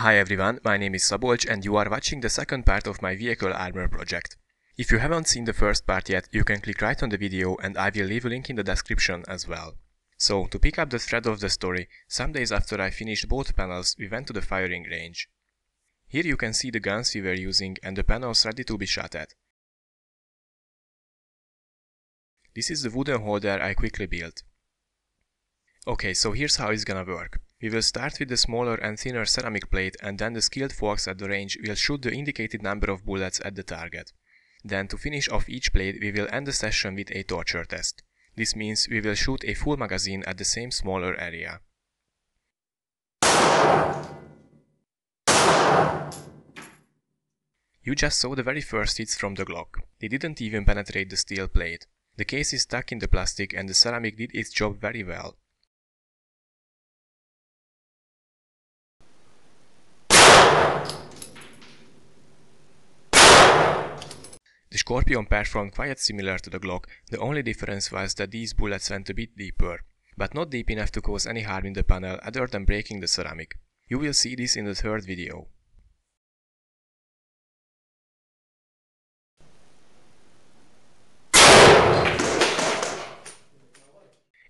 Hi everyone, my name is Szabolcs and you are watching the second part of my Vehicle Armor project. If you haven't seen the first part yet, you can click right on the video and I will leave a link in the description as well. So, to pick up the thread of the story, some days after I finished both panels, we went to the firing range. Here you can see the guns we were using and the panels ready to be shot at. This is the wooden holder I quickly built. Okay, so here's how it's gonna work. We will start with the smaller and thinner ceramic plate, and then the skilled folks at the range will shoot the indicated number of bullets at the target. Then, to finish off each plate, we will end the session with a torture test. This means we will shoot a full magazine at the same smaller area. You just saw the very first hits from the Glock. They didn't even penetrate the steel plate. The case is stuck in the plastic and the ceramic did its job very well. The Scorpion performed quite similar to the Glock, the only difference was that these bullets went a bit deeper, but not deep enough to cause any harm in the panel other than breaking the ceramic. You will see this in the third video.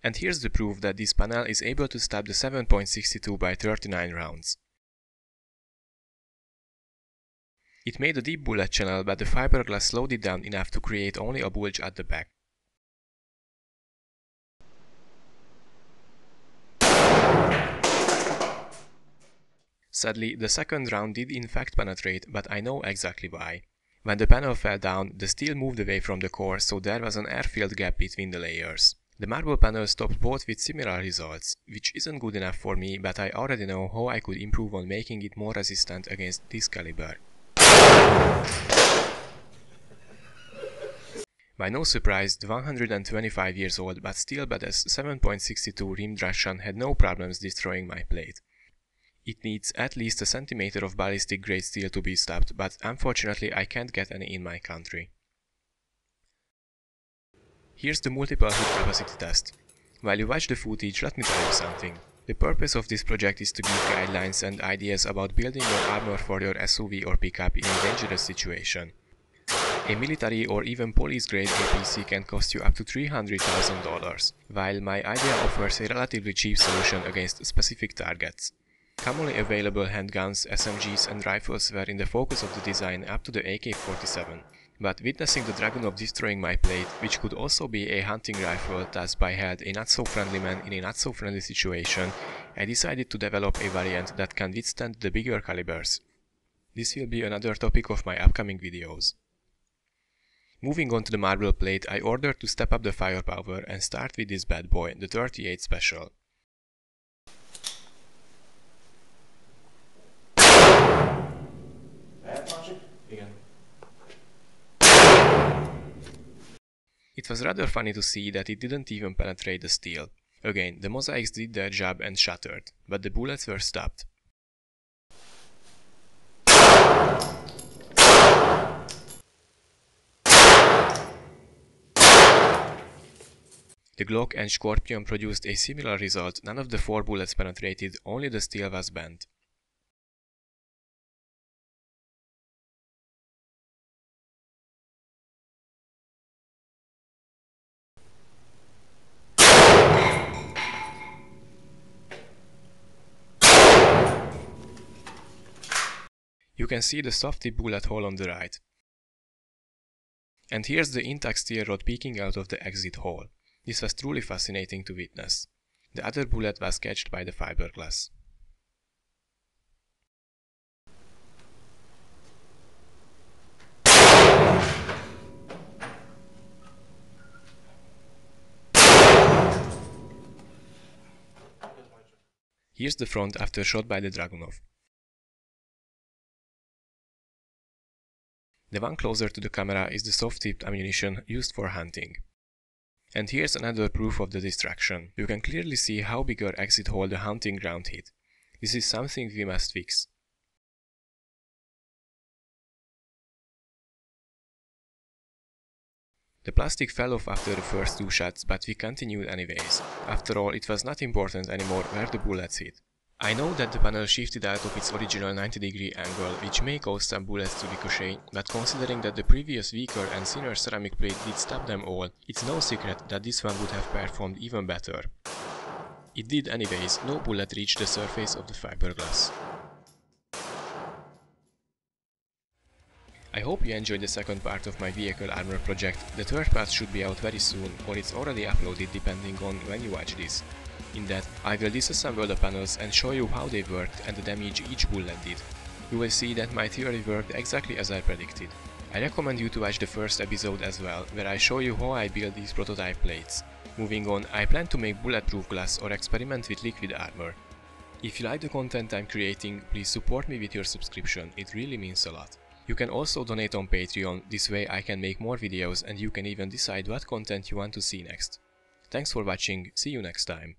And here's the proof that this panel is able to stop the 7.62 by 39 rounds. It made a deep bullet channel, but the fiberglass slowed it down enough to create only a bulge at the back. Sadly, the second round did in fact penetrate, but I know exactly why. When the panel fell down, the steel moved away from the core, so there was an air-filled gap between the layers. The marble panel stopped both with similar results, which isn't good enough for me, but I already know how I could improve on making it more resistant against this caliber. By no surprise, the 125 years old but still badass 7.62 rimmed Russian had no problems destroying my plate. It needs at least a centimeter of ballistic grade steel to be stopped, but unfortunately I can't get any in my country. Here's the multiple hit capacity test. While you watch the footage, let me tell you something. The purpose of this project is to give guidelines and ideas about building your armor for your SUV or pickup in a dangerous situation. A military or even police-grade APC can cost you up to $300,000, while my idea offers a relatively cheap solution against specific targets. Commonly available handguns, SMGs and rifles were in the focus of the design up to the AK-47, but witnessing the Dragunov destroying my plate, which could also be a hunting rifle thus by head a not-so-friendly man in a not-so-friendly situation, I decided to develop a variant that can withstand the bigger calibers. This will be another topic of my upcoming videos. Moving on to the marble plate, I ordered to step up the firepower and start with this bad boy, the 38 Special. It was rather funny to see that it didn't even penetrate the steel. Again, the mosaics did their job and shattered, but the bullets were stopped. The Glock and Scorpion produced a similar result, none of the four bullets penetrated, only the steel was bent. You can see the soft tip bullet hole on the right. And here's the intact steel rod peeking out of the exit hole. This was truly fascinating to witness. The other bullet was catched by the fiberglass. Here's the front after shot by the Dragunov. The one closer to the camera is the soft-tipped ammunition used for hunting. And here's another proof of the distraction. You can clearly see how big your exit hole the hunting ground hit. This is something we must fix. The plastic fell off after the first two shots, but we continued anyways. After all, it was not important anymore where the bullets hit. I know that the panel shifted out of its original 90-degree angle, which may cause some bullets to ricochet, but considering that the previous weaker and thinner ceramic plate did stop them all, it's no secret that this one would have performed even better. It did anyways, no bullet reached the surface of the fiberglass. I hope you enjoyed the second part of my Vehicle Armor project. The third part should be out very soon, or it's already uploaded depending on when you watch this. In that, I will disassemble the panels and show you how they worked and the damage each bullet did. You will see that my theory worked exactly as I predicted. I recommend you to watch the first episode as well, where I show you how I build these prototype plates. Moving on, I plan to make bulletproof glass or experiment with liquid armor. If you like the content I'm creating, please support me with your subscription, it really means a lot. You can also donate on Patreon, this way I can make more videos and you can even decide what content you want to see next. Thanks for watching, see you next time.